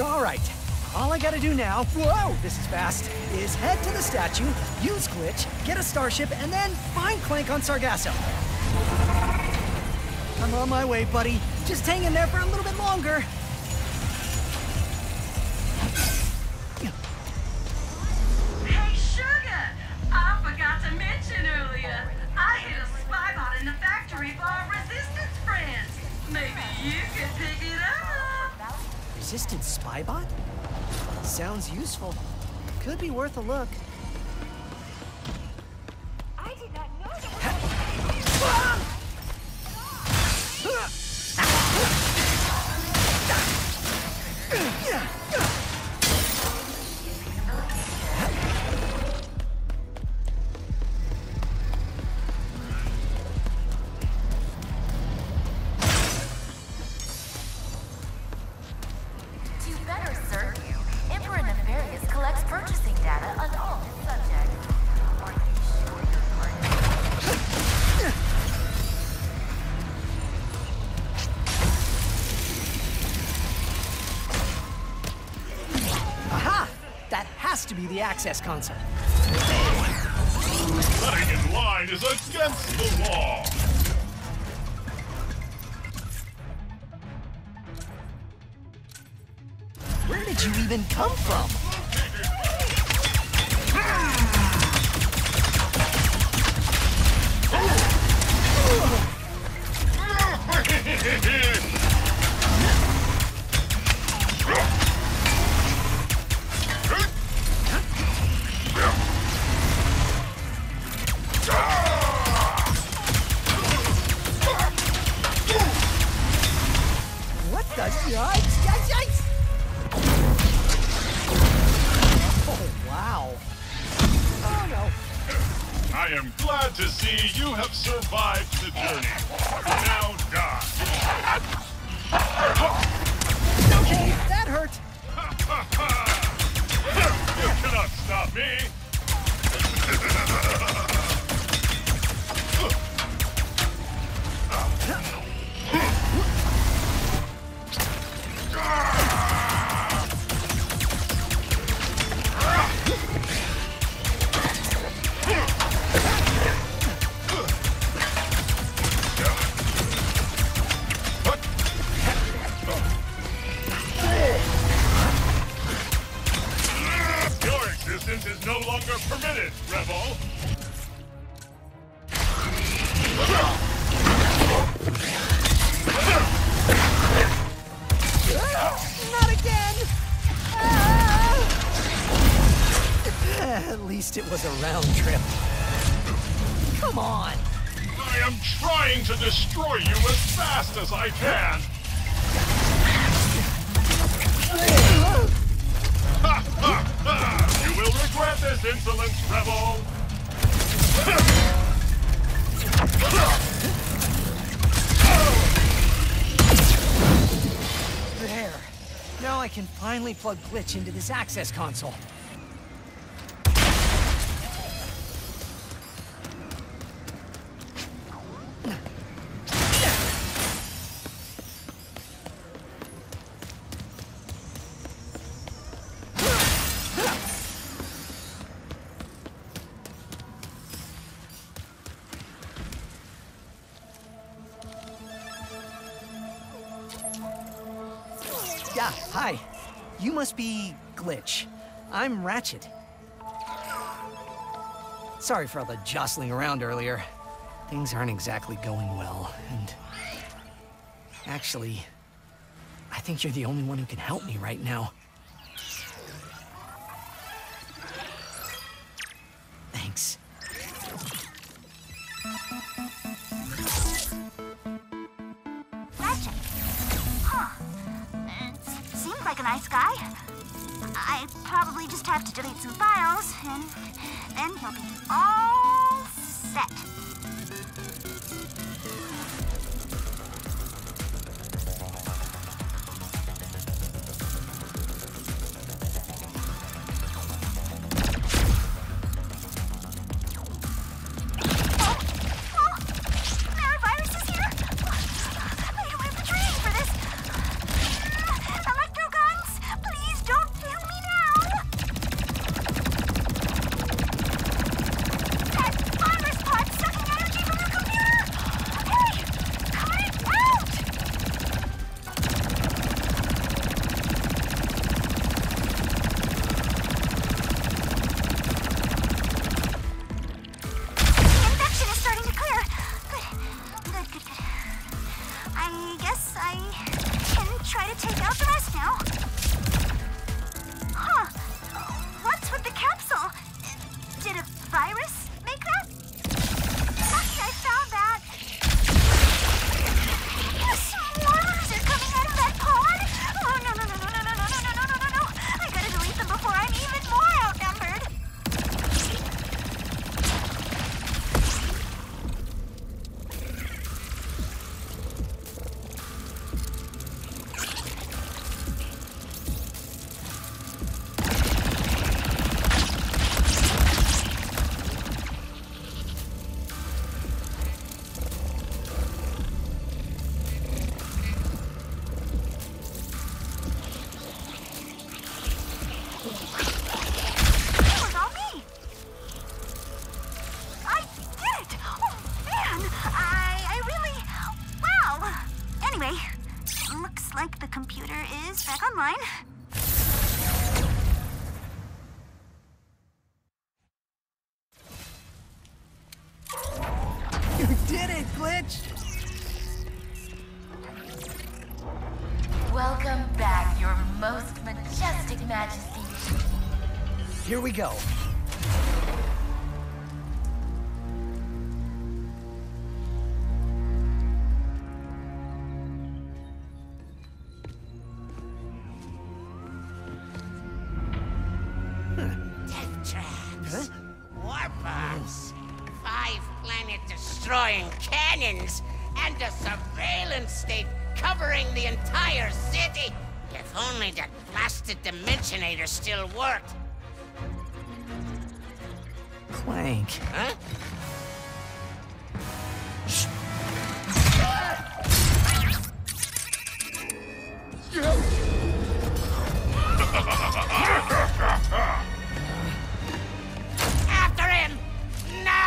All right, all I gotta do now, whoa, this is fast, is head to the statue, use Glitch, get a starship, and then find Clank on Sargasso. I'm on my way, buddy. Just hang in there for a little bit longer. Hey, sugar! I forgot to mention earlier, I hit a spy bot in the factory for our resistance friends. Maybe you could pick it up. Resistance spy bot? Sounds useful. Could be worth a look. I did not know that was to be the access console. Cutting in line is against the law. Where did you even come from? It was a round trip. Come on! I am trying to destroy you as fast as I can! You will regret this insolence, rebel! There. Now I can finally plug Glitch into this access console. Hi, you must be Glitch. I'm Ratchet. Sorry for all the jostling around earlier. Things aren't exactly going well, and... Actually, I think you're the only one who can help me right now. Thanks. Nice guy. I probably just have to delete some files, and then he'll be all set. did it, Glitch! Welcome back, your most majestic majesty. Here we go. Dimensionator still worked. Clank. Huh? After him! No!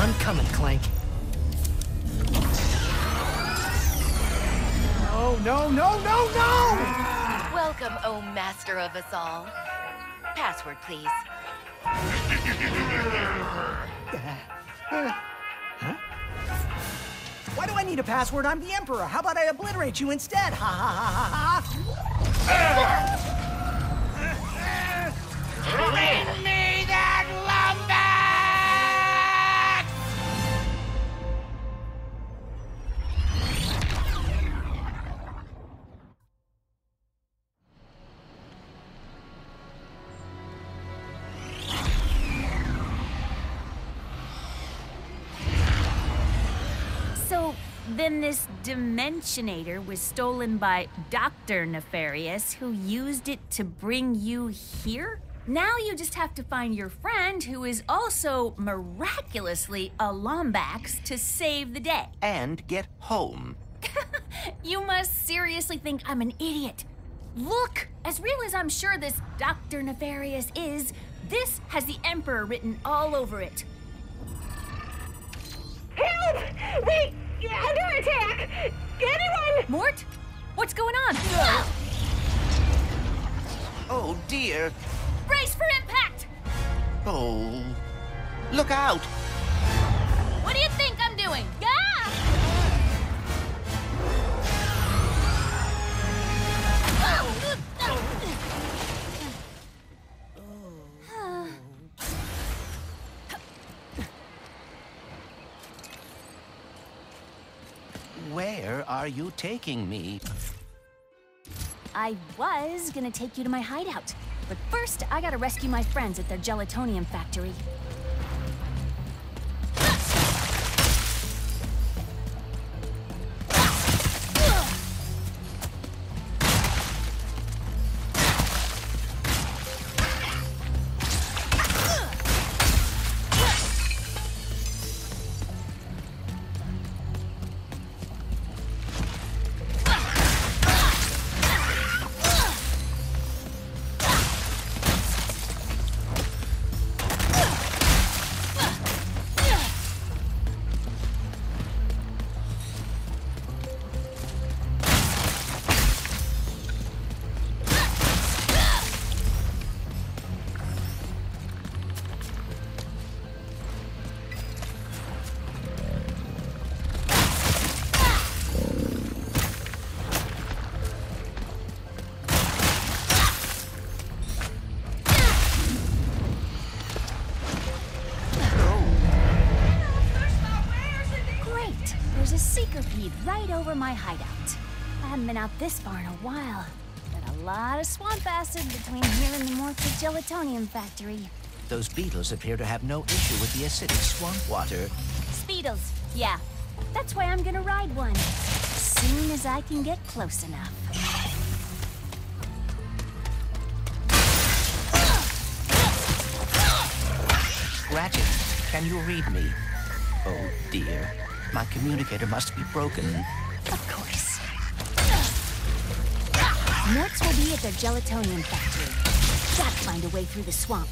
I'm coming, Clank. No, no, no, no, no! Welcome, oh master of us all. Password, please. Huh? Why do I need a password? I'm the Emperor. How about I obliterate you instead? Ha ha ha ha ha! Then this Dimensionator was stolen by Dr. Nefarious, who used it to bring you here? Now you just have to find your friend, who is also miraculously a Lombax, to save the day. And get home. You must seriously think I'm an idiot. Look, as real as I'm sure this Dr. Nefarious is, this has the Emperor written all over it. Help! Wait! Under attack! Anyone! Mort? What's going on? Oh dear. Brace for impact! Oh. Look out! What do you think I'm doing? Where are you taking me? I was gonna take you to my hideout, but first I gotta rescue my friends at their Gelatonium factory. My hideout. I haven't been out this far in a while. Got a lot of swamp acid between here and the Mort Gelatonium factory. Those beetles appear to have no issue with the acidic swamp water. Speedles, yeah. That's why I'm gonna ride one. As soon as I can get close enough. Ratchet, can you read me? Oh dear. My communicator must be broken. Of course. Morts will be at their Gelatonium factory. Gotta find a way through the swamp.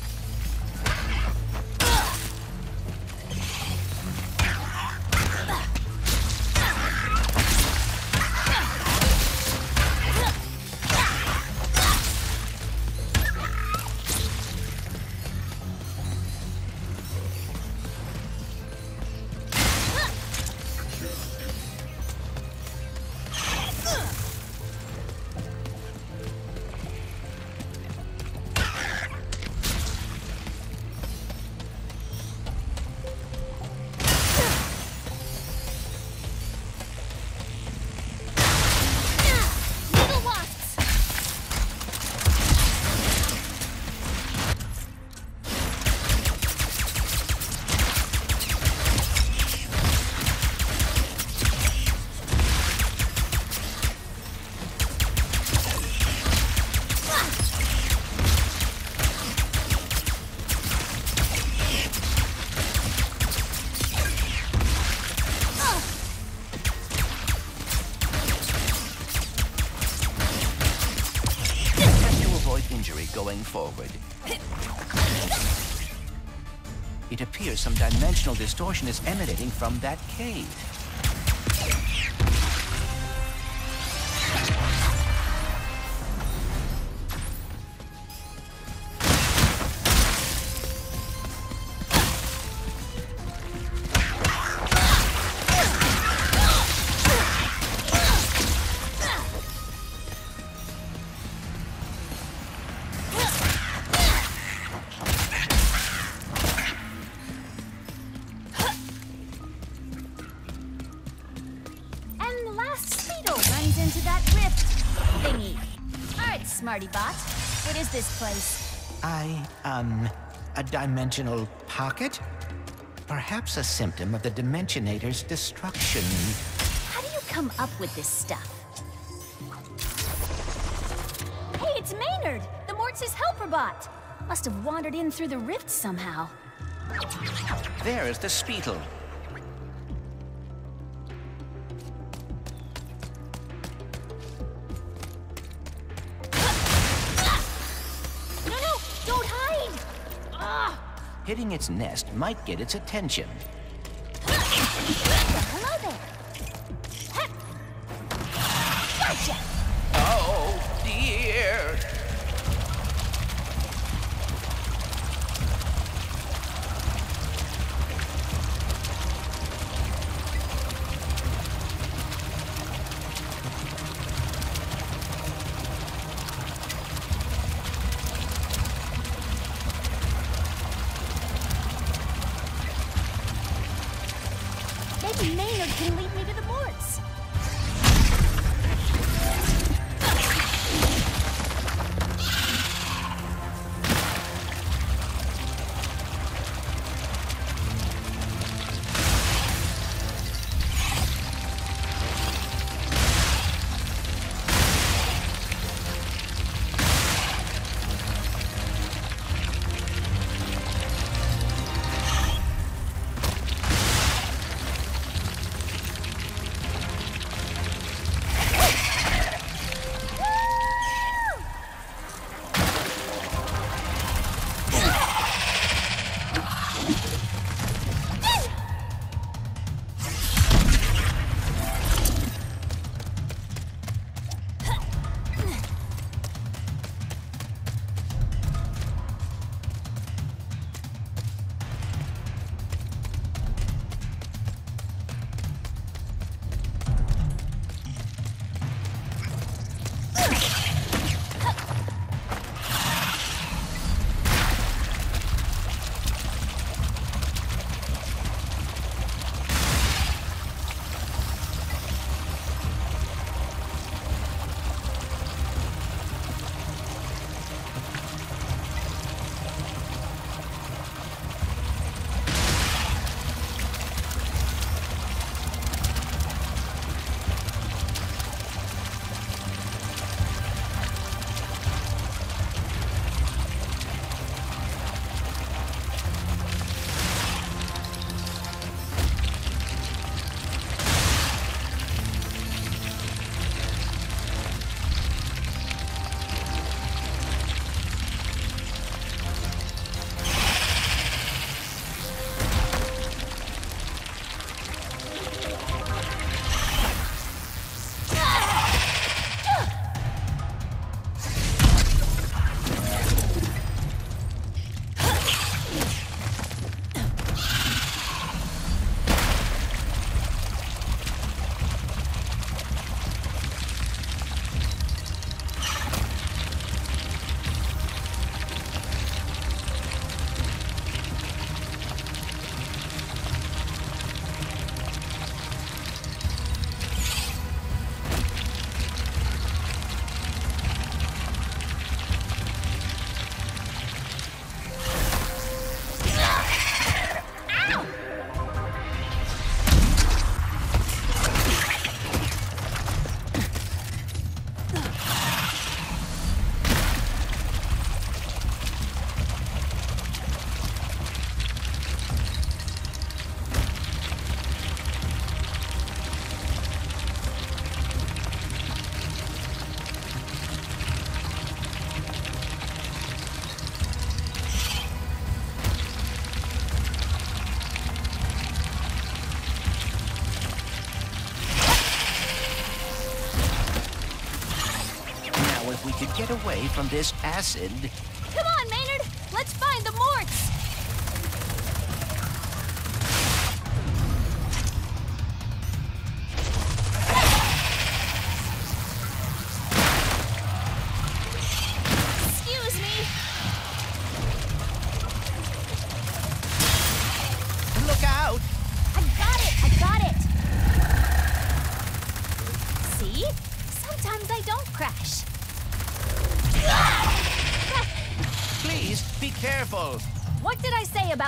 going forward. It appears some dimensional distortion is emanating from that cave. What is this place? A dimensional pocket? Perhaps a symptom of the Dimensionator's destruction. How do you come up with this stuff? Hey, it's Maynard! The Mort's helper bot! Must have wandered in through the rift somehow. There is the speedle. Hitting its nest might get its attention. Hello there. Gotcha. Oh dear. if we could get away from this acid. Come on, Maynard! Let's find the Morts!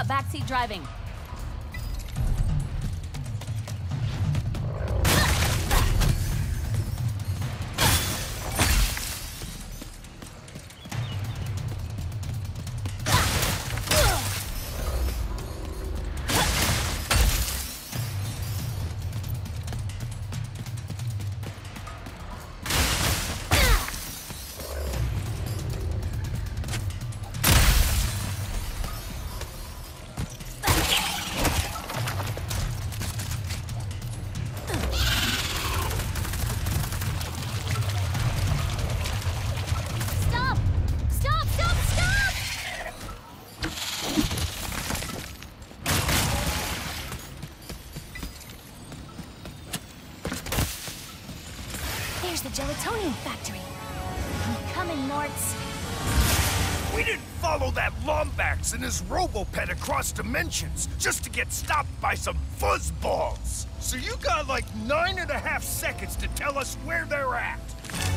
Backseat driving. The Gelatonium factory. I'm coming, Morts. We didn't follow that Lombax and his robopet across dimensions just to get stopped by some fuzzballs. So you got like 9.5 seconds to tell us where they're at.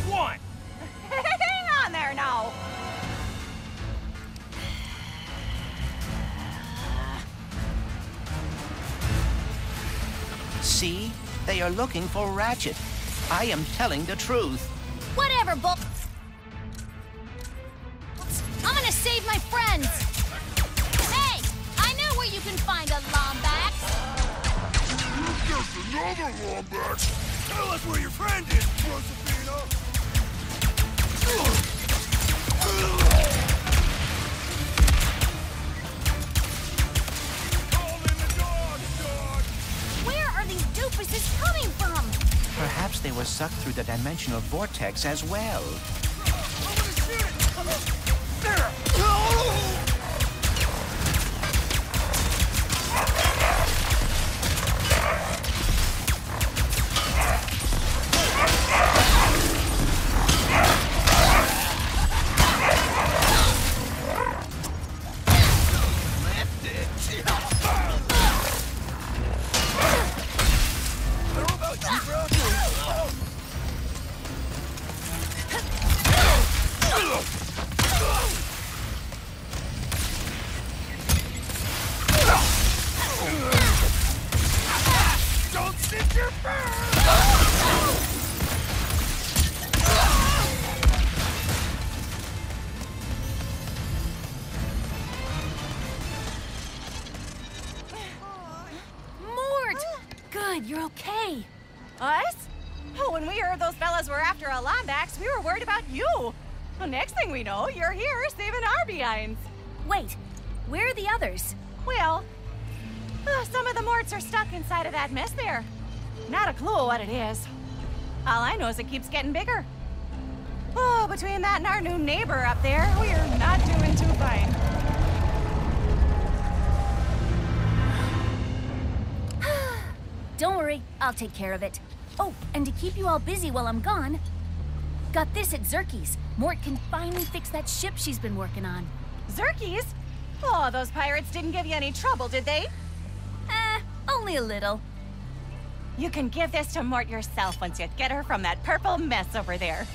One. Hang on there now. See? They are looking for Ratchet. I am telling the truth. Whatever, Bolts. I'm gonna save my friends. Hey, I know where you can find a Lombax. You guessed another Lombax. Tell us where your friend is, Josefina. Call in the dog, dog. Where are these doofuses coming from? Perhaps they were sucked through the dimensional vortex as well. You're okay. Us? Oh, when we heard those fellas were after a Lombax, we were worried about you. Well, next thing we know, you're here saving our behinds. Wait, where are the others? Well, some of the Morts are stuck inside of that mess there. Not a clue what it is. All I know is it keeps getting bigger. Oh, between that and our new neighbor up there, we're not doing too fine. Don't worry, I'll take care of it. Oh, and to keep you all busy while I'm gone, got this at Zerkies. Mort can finally fix that ship she's been working on. Zerkies? Oh, those pirates didn't give you any trouble, did they? Only a little. You can give this to Mort yourself once you get her from that purple mess over there.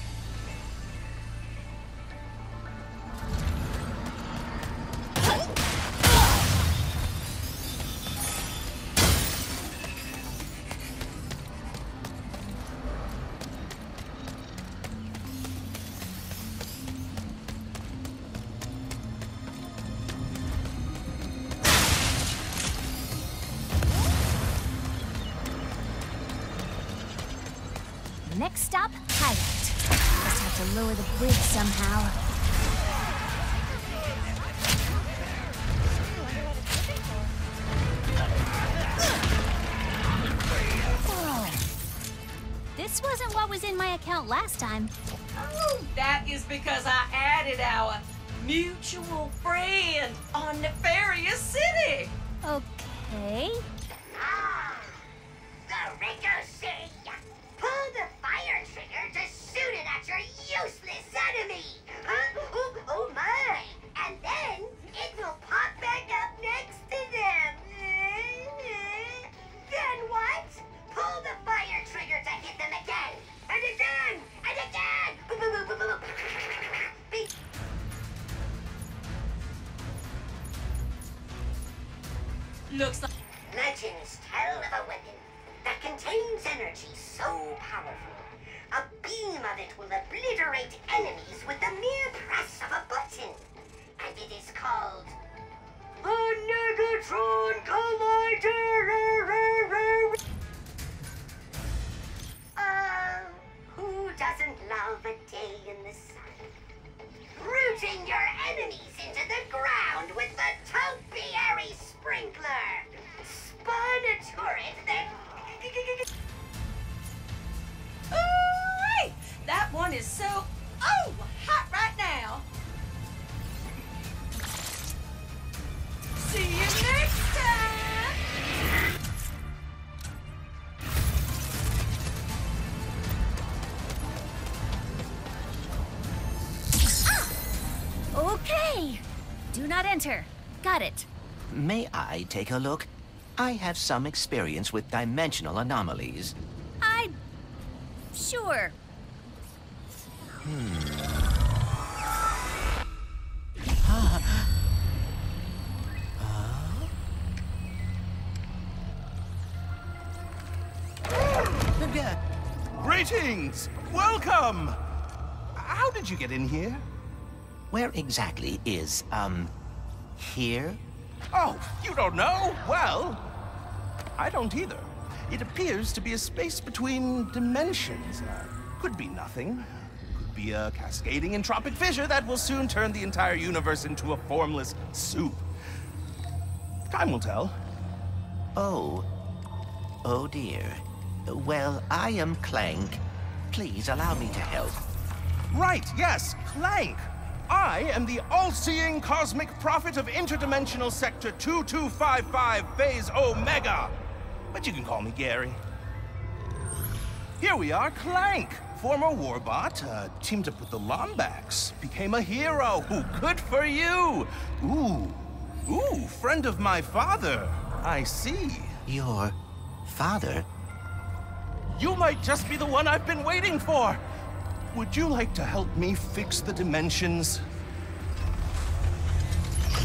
Next stop, pilot. Just have to lower the bridge somehow. Whoa. This This wasn't what was in my account last time. Oh, that is because I added our mutual friend on Nefarious City. Okay. Ah, the Ringer City. Pull the fire trigger to shoot it at your useless enemy. Huh? Oh, oh my. And then it will pop back up next to them. Then what? Pull the fire trigger to hit them again. And again. And again. Looks like legends tell of a weapon that contains energy so powerful, a beam of it will obliterate enemies with the mere press of a button, and it is called the Negatron Collider. Who doesn't love a day in the sun? Rooting your enemies into the ground with the topiary sprinkler! Spawn a turret that... Ooh-wee! That one is so... Oh! Hot right now! See you next time! Ah! Okay! Do not enter. Got it. May I take a look? I have some experience with dimensional anomalies. Sure. Greetings! Welcome! How did you get in here? Where exactly is, here? Oh, you don't know? Well, I don't either. It appears to be a space between dimensions. Could be nothing. Could be a cascading entropic fissure that will soon turn the entire universe into a formless soup. Time will tell. Oh. Oh dear. Well, I am Clank. Please allow me to help. Right, yes, Clank. I am the all-seeing cosmic prophet of interdimensional sector 2255 phase Omega. But you can call me Gary. Here we are, Clank, former warbot, teamed up with the Lombax, became a hero. Ooh, good for you. Ooh, ooh, friend of my father. I see. Your father? You might just be the one I've been waiting for. Would you like to help me fix the dimensions?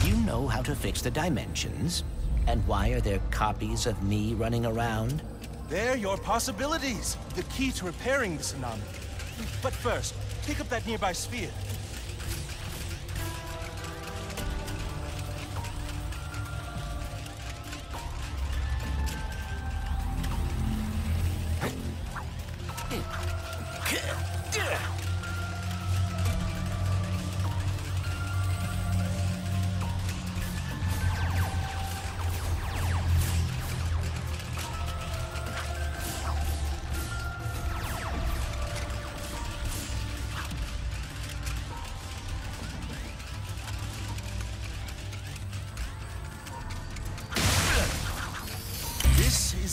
You know how to fix the dimensions? And why are there copies of me running around? They're your possibilities, the key to repairing this anomaly. But first, pick up that nearby sphere.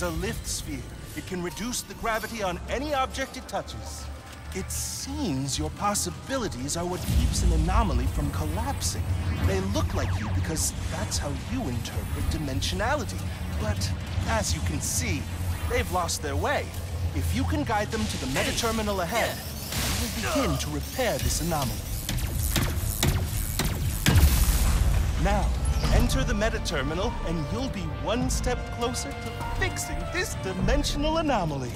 A lift sphere. It can reduce the gravity on any object it touches. It seems your possibilities are what keeps an anomaly from collapsing. They look like you because that's how you interpret dimensionality. But as you can see, they've lost their way. If you can guide them to the meta terminal ahead, you will begin to repair this anomaly. Now, enter the meta terminal and you'll be one step closer to fixing this dimensional anomaly.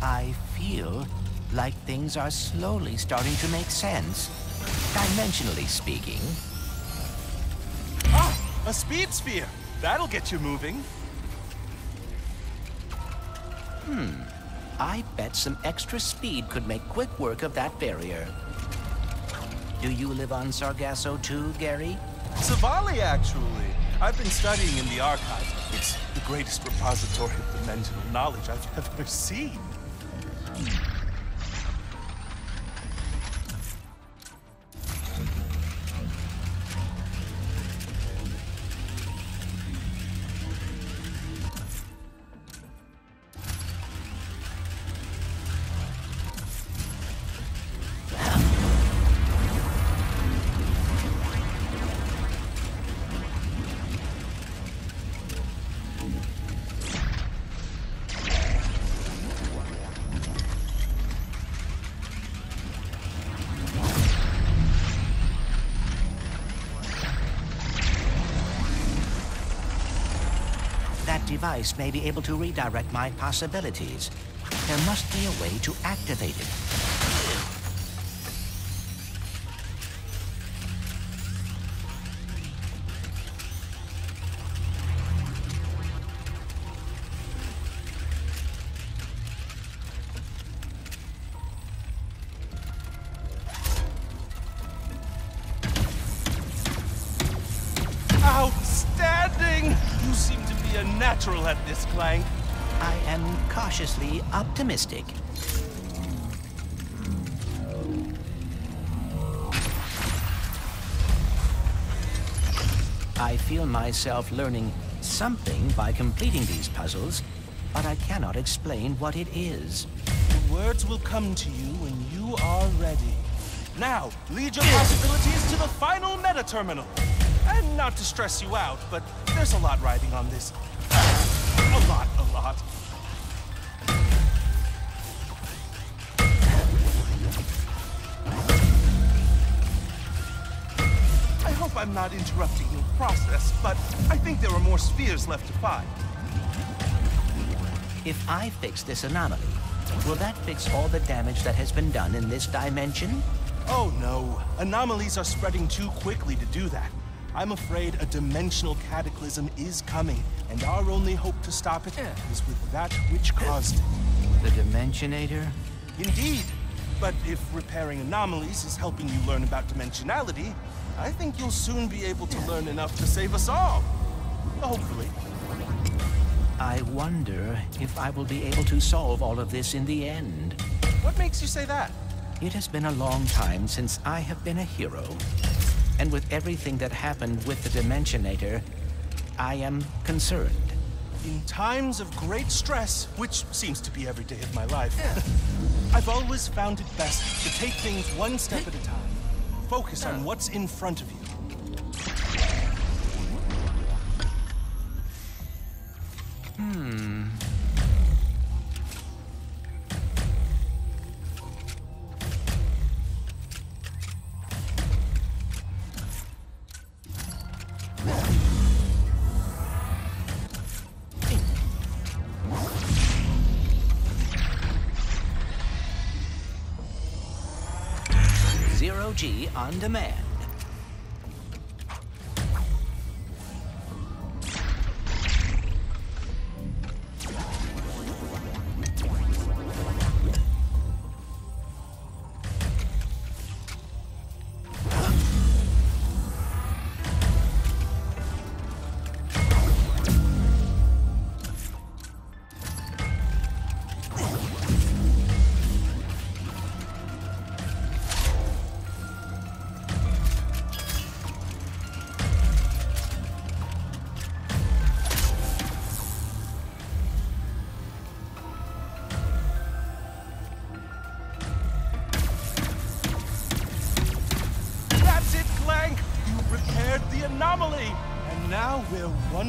I feel like things are slowly starting to make sense, dimensionally speaking. Ah! A speed sphere! That'll get you moving. I bet some extra speed could make quick work of that barrier. Do you live on Sargasso too, Gary? Savali, actually. I've been studying in the archives. It's the greatest repository of dimensional knowledge I've ever seen. Device may be able to redirect my possibilities. There must be a way to activate it. At this, Clank. I am cautiously optimistic. I feel myself learning something by completing these puzzles, but I cannot explain what it is. The words will come to you when you are ready. Now, lead your possibilities to the final meta terminal. And not to stress you out, but there's a lot riding on this. A lot. I hope I'm not interrupting your process, but I think there are more spheres left to find. If I fix this anomaly, will that fix all the damage that has been done in this dimension? Oh no, anomalies are spreading too quickly to do that. I'm afraid a dimensional cataclysm is coming, and our only hope to stop it is with that which caused it. The Dimensionator? Indeed. But if repairing anomalies is helping you learn about dimensionality, I think you'll soon be able to learn enough to save us all. Hopefully. I wonder if I will be able to solve all of this in the end. What makes you say that? It has been a long time since I have been a hero. And with everything that happened with the Dimensionator, I am concerned. In times of great stress, which seems to be every day of my life, I've always found it best to take things one step at a time. Focus on what's in front of you. G on demand.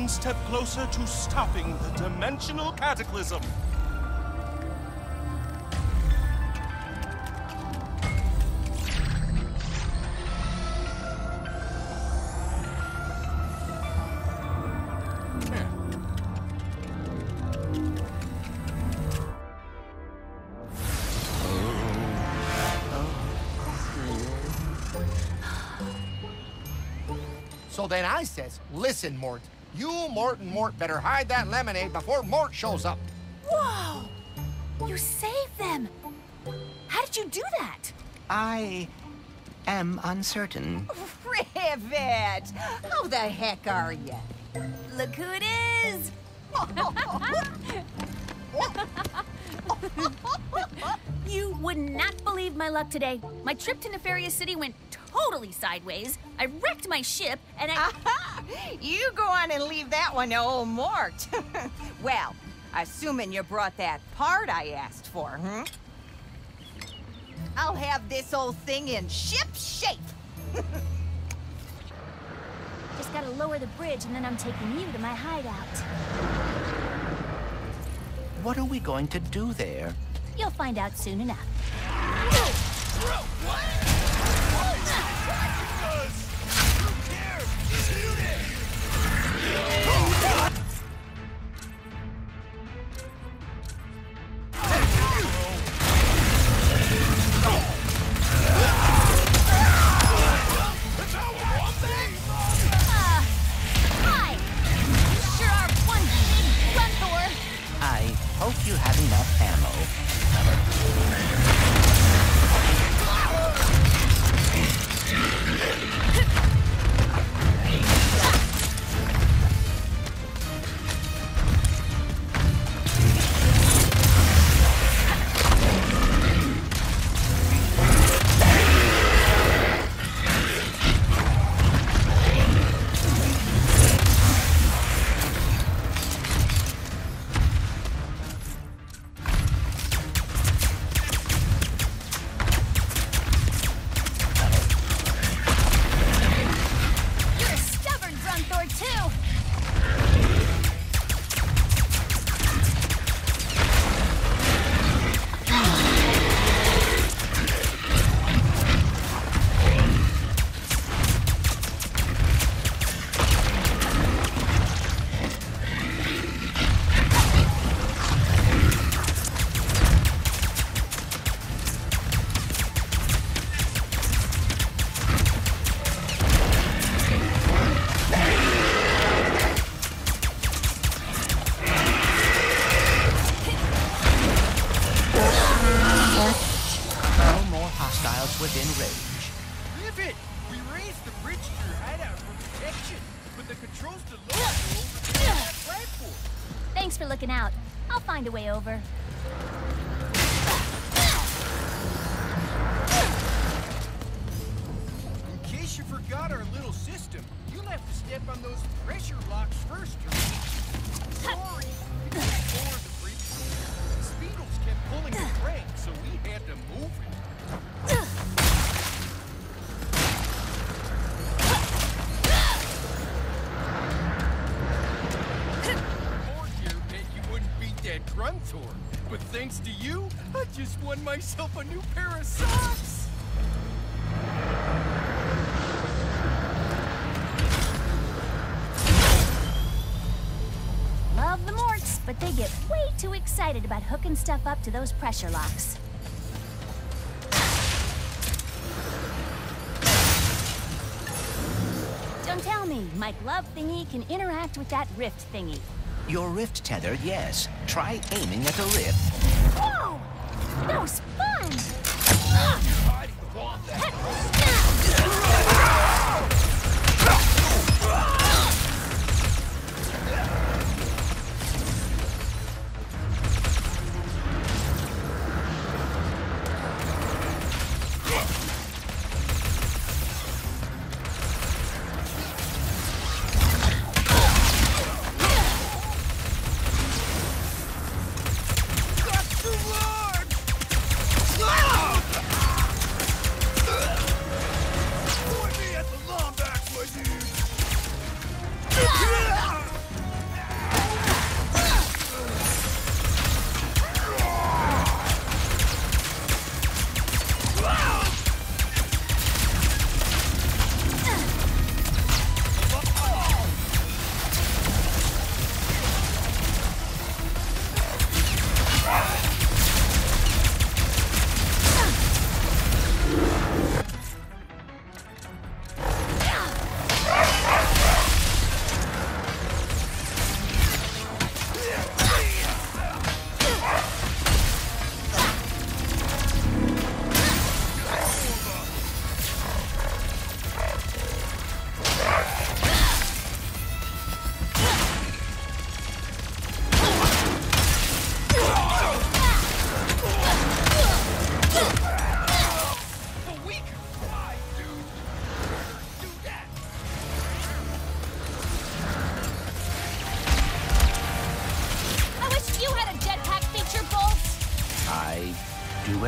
Step closer to stopping the dimensional cataclysm. So then I says, listen, Mort. You, Mort, and Mort better hide that lemonade before Mort shows up. Whoa! You saved them! How did you do that? I am uncertain. Rivet! How the heck are you? Look who it is! You would not believe my luck today. My trip to Nefarious City went totally sideways. I wrecked my ship, and I... Aha! You go on and leave that one to old Mort. Well, assuming you brought that part I asked for, hmm? I'll have this old thing in ship shape. Just gotta lower the bridge, and then I'm taking you to my hideout. What are we going to do there? You'll find out soon enough. Bro, what? What? Hope you have enough ammo. Over. In case you forgot our little system, you'll have to step on those pressure locks first to reach. Sorry, we can't lower the bridge. The speedles kept pulling the crank, so we had to move it. But thanks to you, I just won myself a new pair of socks! Love the Morts, but they get way too excited about hooking stuff up to those pressure locks. Don't tell me, my glove thingy can interact with that rift thingy. Your rift tether, yes. Try aiming at the rift. Whoa! That was fun!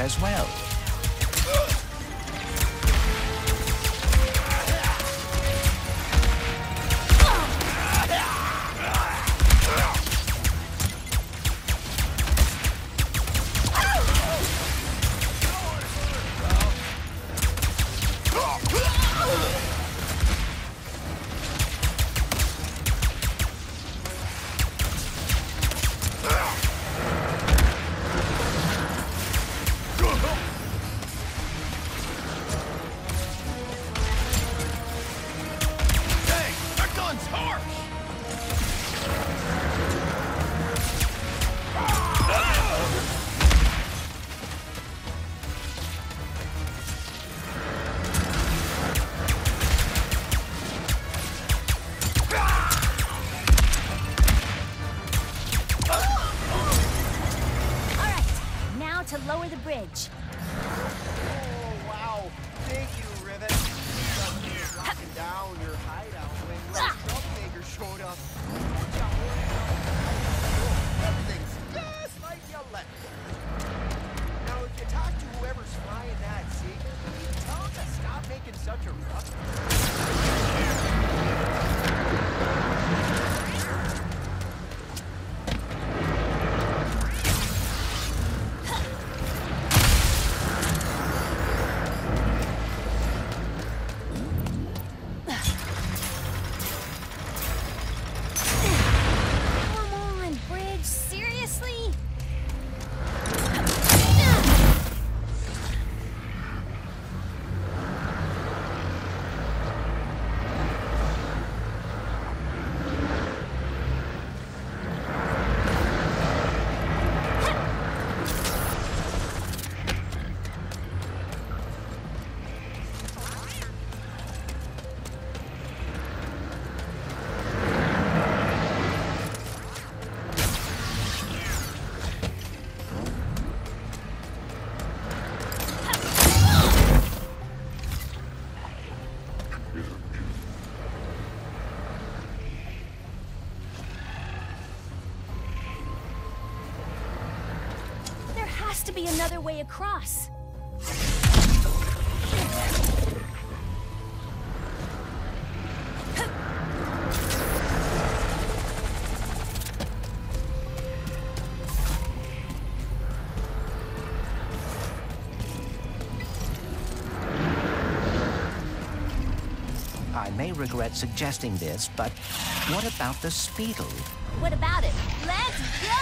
as well. Be another way across. I may regret suggesting this, but what about the speedle? What about it? Let's go!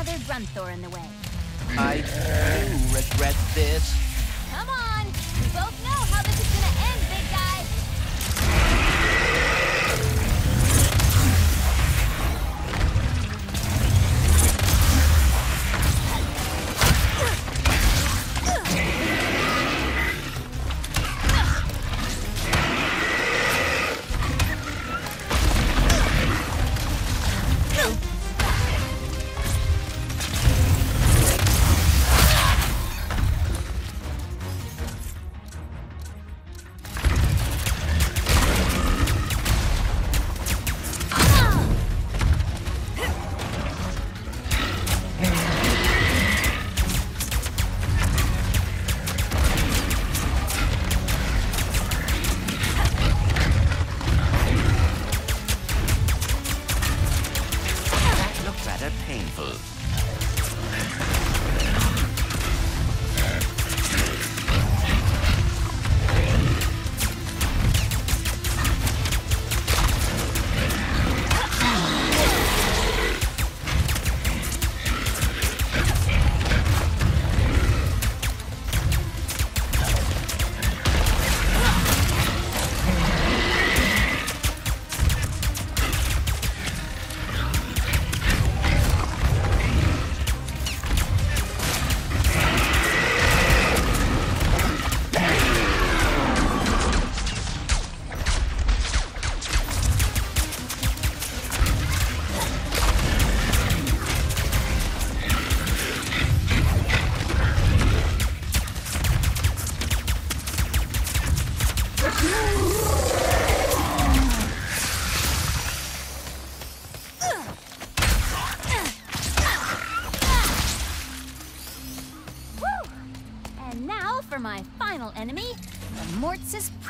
another Grunthor in the way. I do regret this. Come on! We both know how this is gonna end, big guy!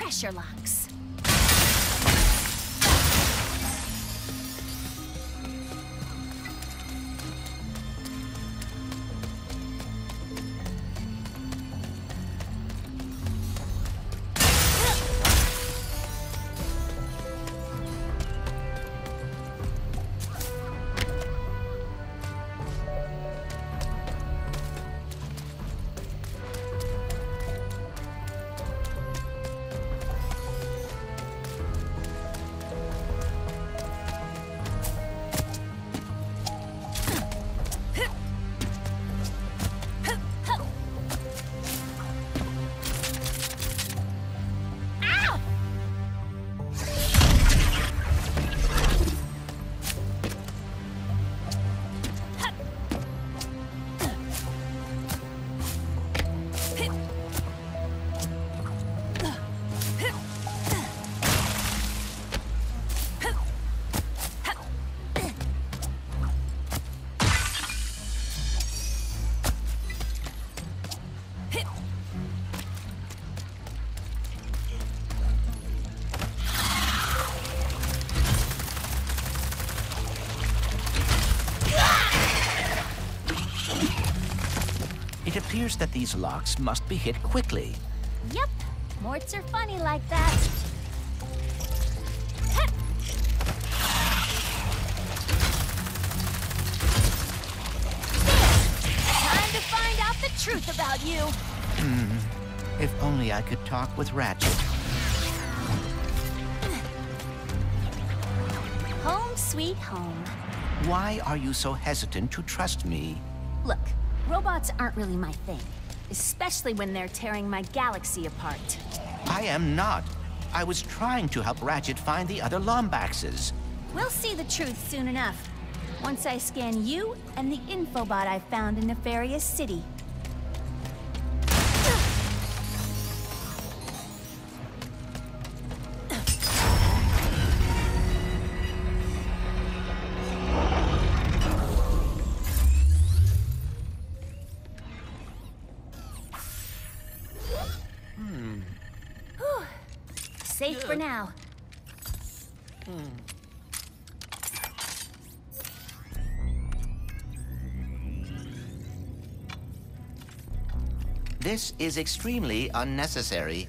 Pressure locks. It appears that these locks must be hit quickly. Yep, Morts are funny like that. Time to find out the truth about you. If only I could talk with Ratchet. Home sweet home. Why are you so hesitant to trust me? Look. Robots aren't really my thing, especially when they're tearing my galaxy apart. I am not. I was trying to help Ratchet find the other Lombaxes. We'll see the truth soon enough, once I scan you and the Infobot I found in Nefarious City. Safe for now. This is extremely unnecessary.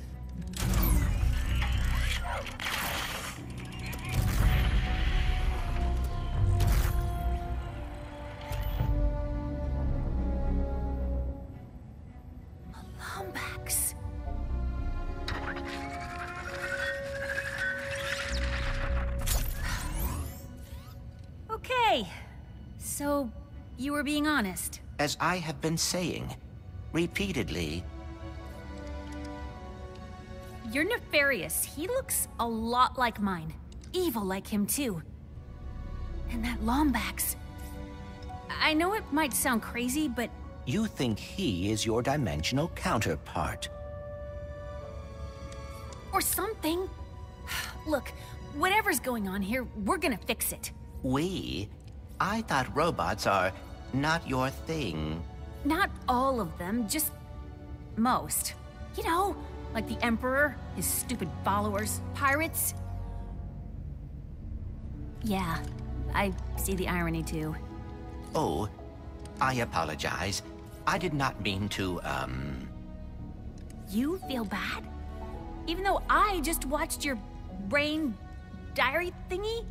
Okay. So, you were being honest. As I have been saying, repeatedly. You're Nefarious. He looks a lot like mine. Evil like him, too. And that Lombax. I know it might sound crazy, but... You think he is your dimensional counterpart. Or something. Look, whatever's going on here, we're gonna fix it. We? I thought robots are not your thing. Not all of them, just most. You know, like the Emperor, his stupid followers, pirates. Yeah, I see the irony too. Oh, I apologize. I did not mean to, You feel bad? Even though I just watched your brain diary thingy?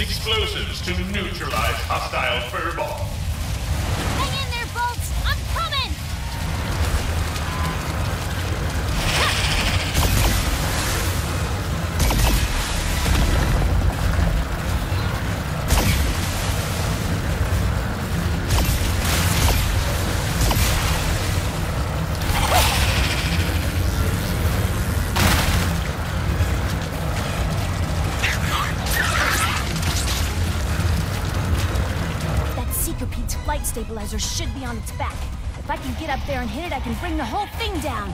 Explosives to neutralize hostile furball. Hang in there, Bolts! I'm coming! Stabilizer should be on its back. If I can get up there and hit it, I can bring the whole thing down.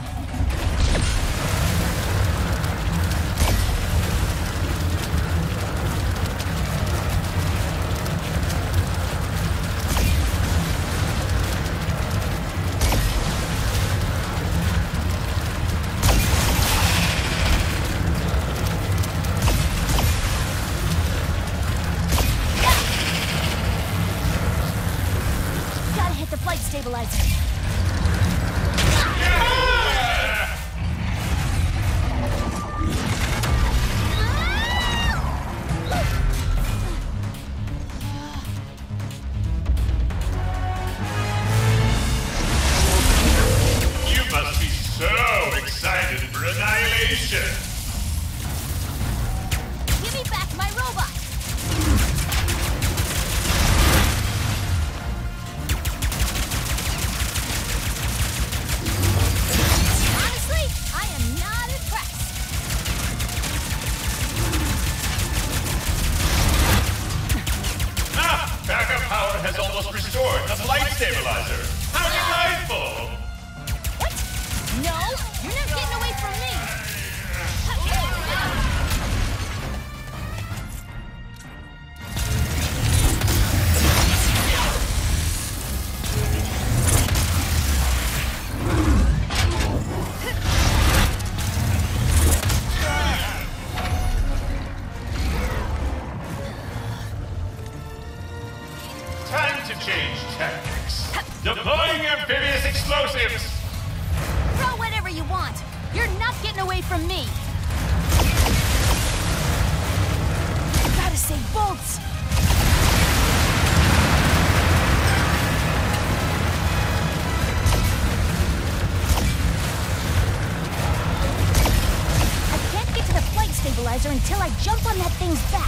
Until I jump on that thing's back.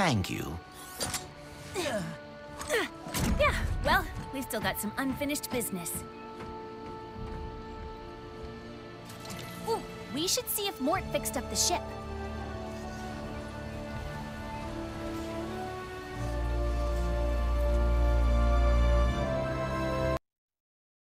Thank you. Yeah, well, we've still got some unfinished business. Ooh, we should see if Mort fixed up the ship.